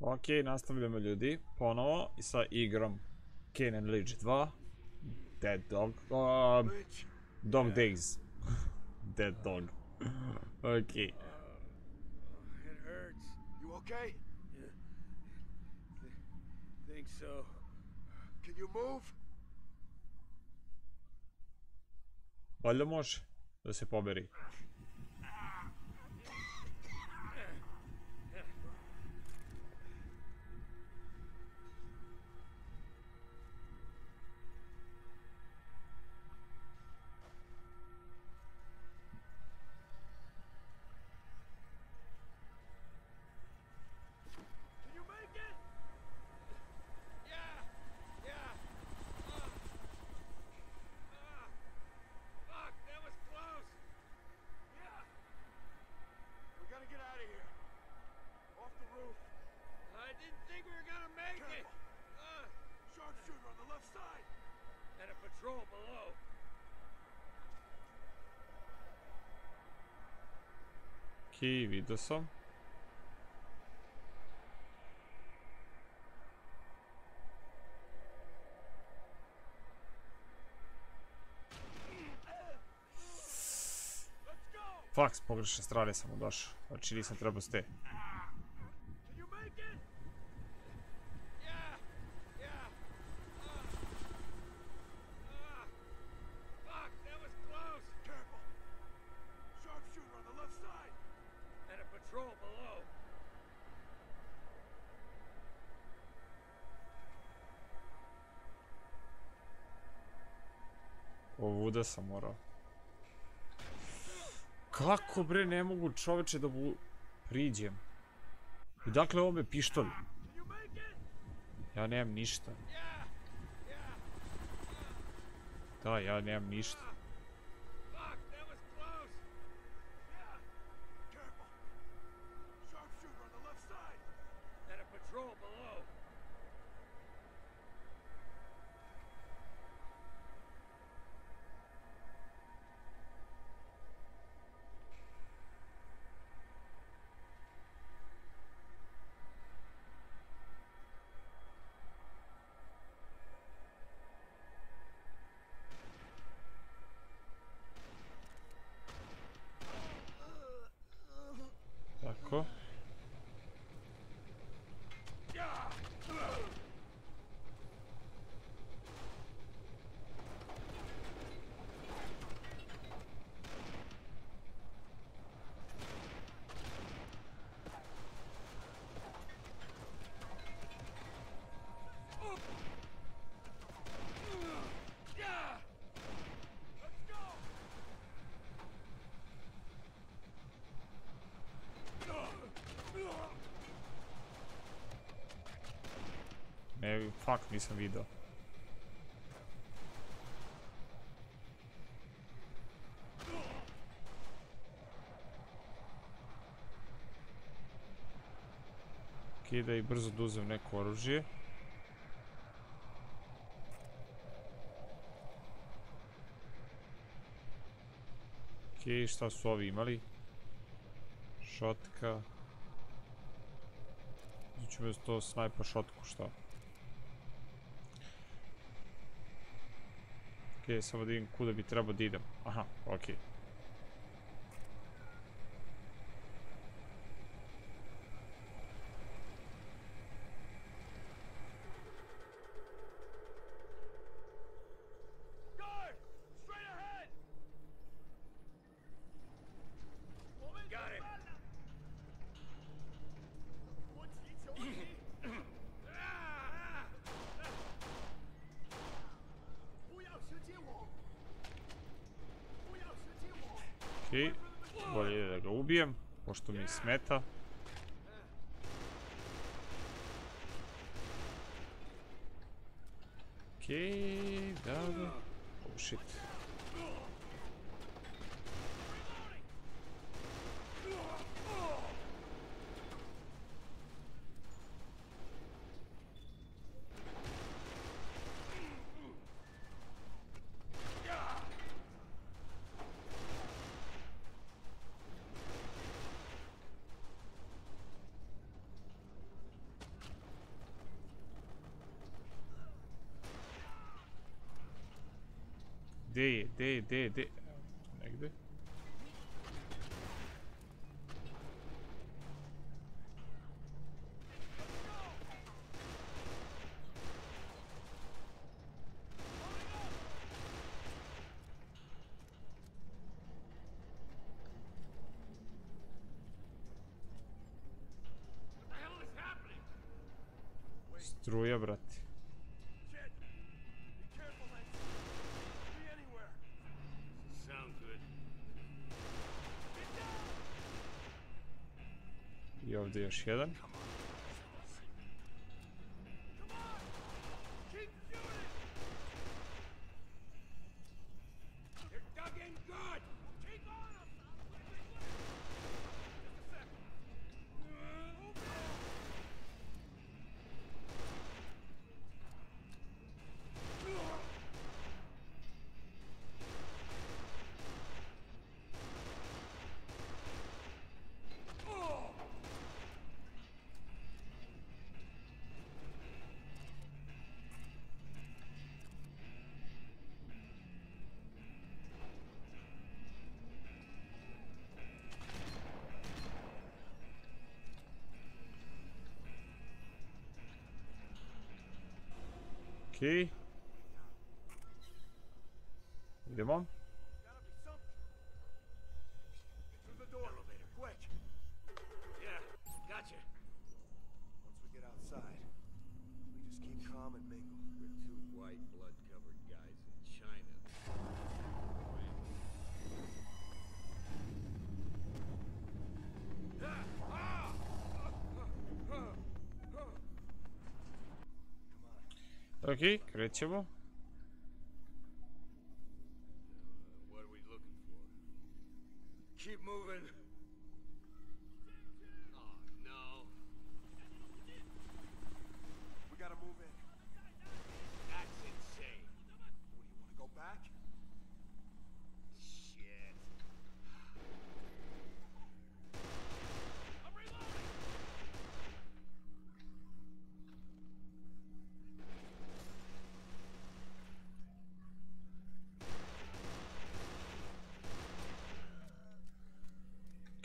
Ok, nastavljamo ljudi, ponovo I sa igrom Kane and Lynch 2 Dog Days. Dead Dog. Ok. It hurts. You okay? Think so. Can you move? Valjda može da se poberi. Okej, vidio sam. Fak, s pogrešne strane sam došao. Znači nisam trebao ste. Ovuda sam morao. Kako bre, ne mogu čoveče da mu priđem. I dakle ovo me pištolj. Ja nemam ništa. Da, ja nemam ništa. Ne, fakt nisam vidio. Ok, da I brzo da uzem neko oružje. Ok, šta su ovi imali? Šotka. Znači bez to snajpa šotku, šta? Ok, samo da vidim kuda bi trebao da idem. Aha, ok. Ok, bolje ide da ga ubijem, pošto mi smeta. Ok, da. Oh shit. Değil. Nereye gidiyor? Struja, brati. I ovdje još jedan. Okay. Idemo. Okej, krećemo.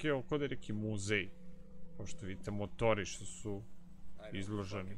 Je oko da je neki muzej, kao što vidite motori što su izloženi.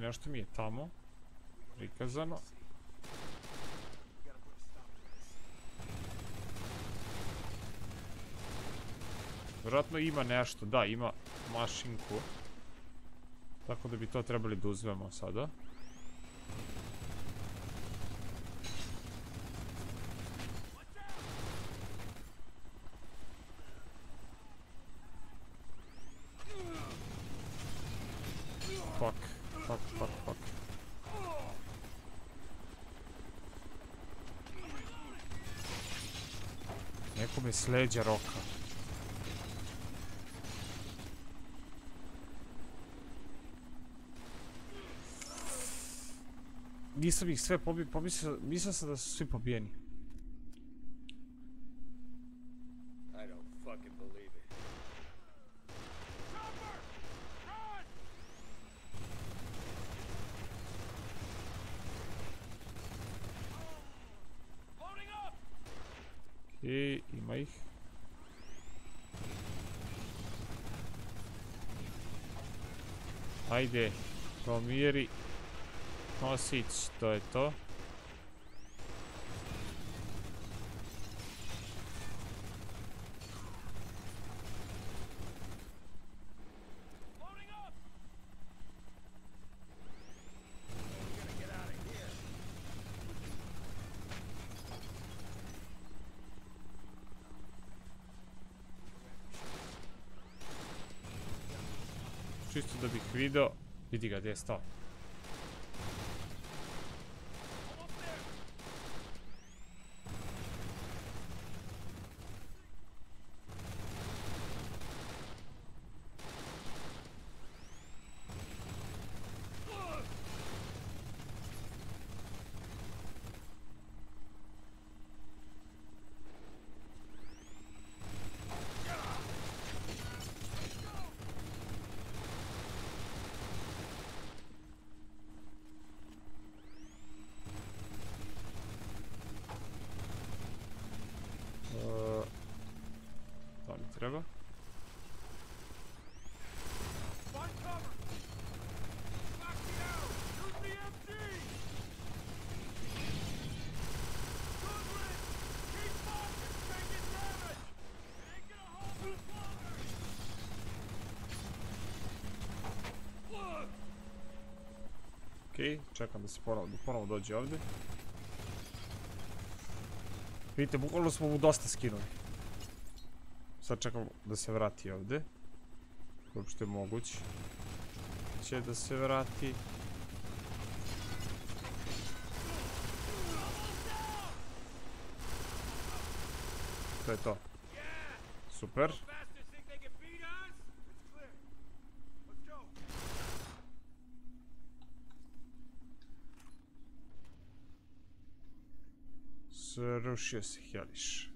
Nešto mi je tamo prikazano. Vjerojatno ima nešto, da, ima mašinku. Tako da bi to trebali da uzmemo sada. Nekome s leđa roka. Nisam ih sve pomislio, mislio sam da su svi pobijeni. Ajde, pomiri nosić, to je to. čisto da bih video. Vidi ga, gdje je stao. Treba. Okej, čekam da se ponovo dođe ovdje. Vidite, bukvalno smo mu dosta skinuli. Sad čekam da se vrati ovdje. Uopšte je moguće. Će da se vrati. To je to. Super. Srušio se Hjeliš.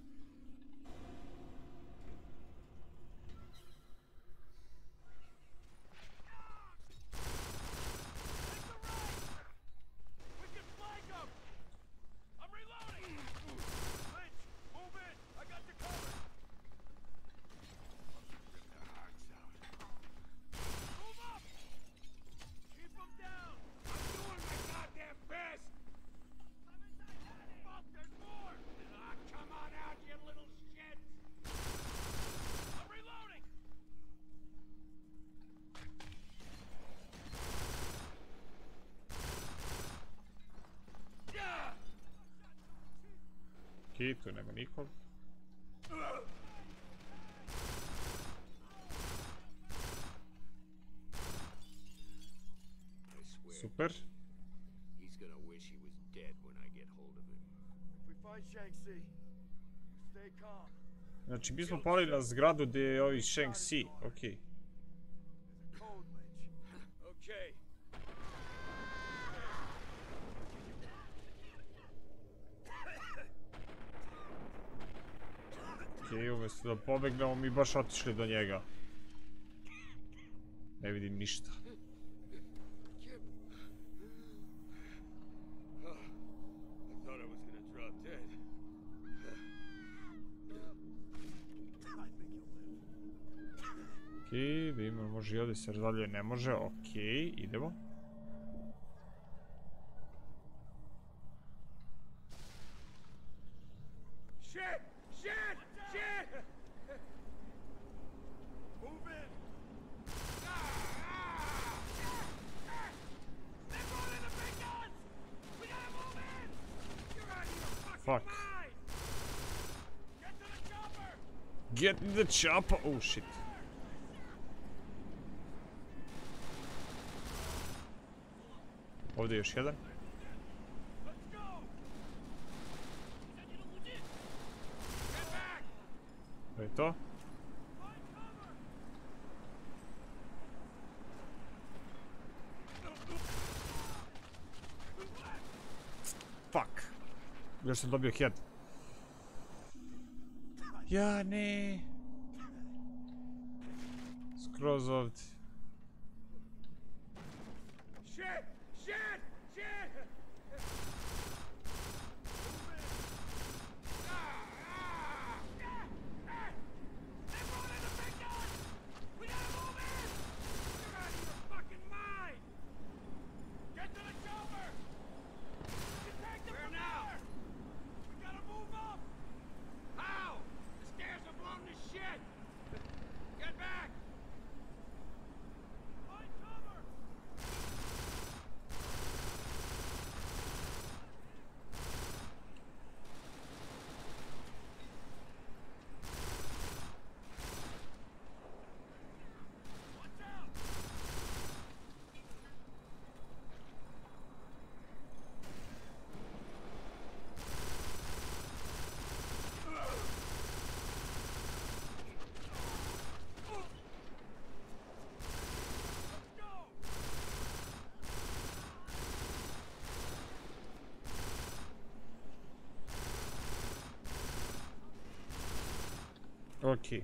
Okej, tu nema nikog. Super. He's gonna wish he was dead when I get hold of him. If we find Shangsi, stay calm. Znači, mi smo pali na zgradu gdje je ovi Shangsi. Okej. Okej. I umjesto da pobegnemo, mi baš otišli do njega. Ne vidim ništa. Okej, vidimo, može i ovdje se razvalje, ne može. Okej, idemo. Fuck. Get in the chopper. Oh shit. Ovdje je još jedan. To je to. Fuck. Još sam dobio head. Ja ne. Skroz ovdje. Okay.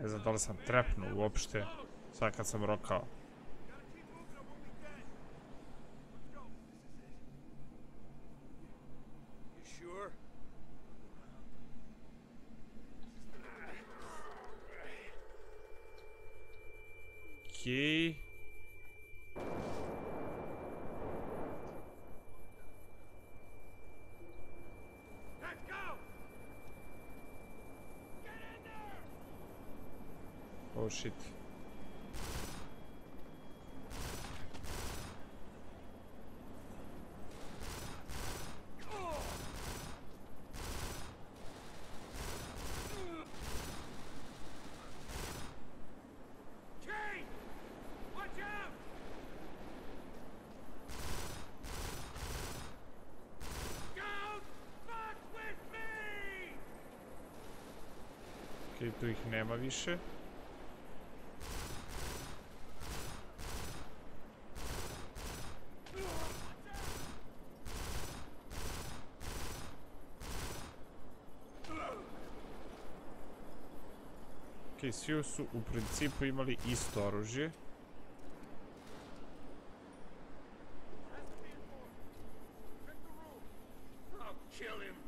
Ne znam da li sam trepnuo uopšte sad kad sam rokao. Okej. Oh shit. Okej, tu ih nema više. Okej, svi su u principu imali isto oružje. Okej.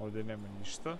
Ovdje nema ništa.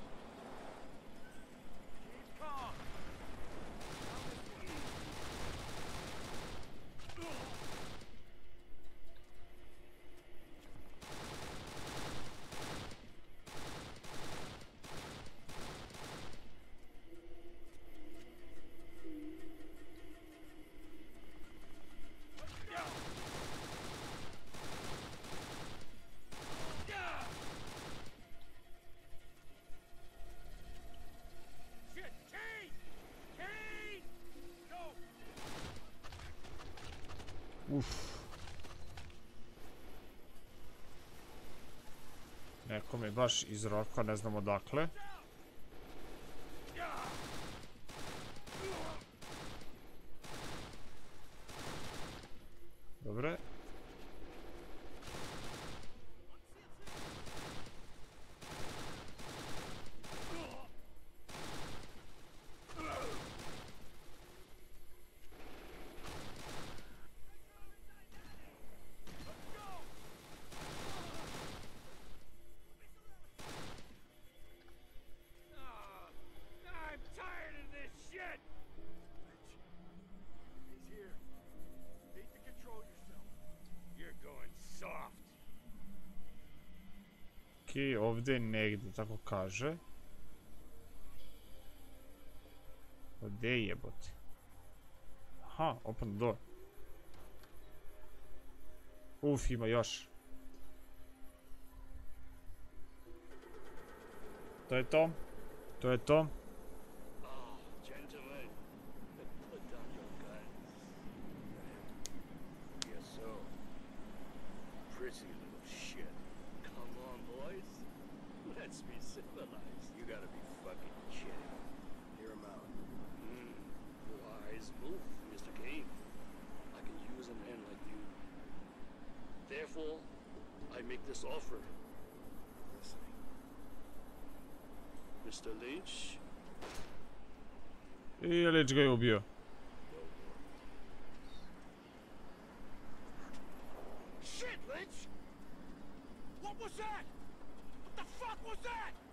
Neko mi baš iz roka, ne znam odakle. Dobre. Okej, ovdje je negdje, tako kaže. Ovdje je jebote. Aha, open door. Uf, ima još. To je to. To je to. Therefore, I make this offer. Mr. Lynch. I Lynch ga je ubio. Shit, Lynch! What was that? What the fuck was that?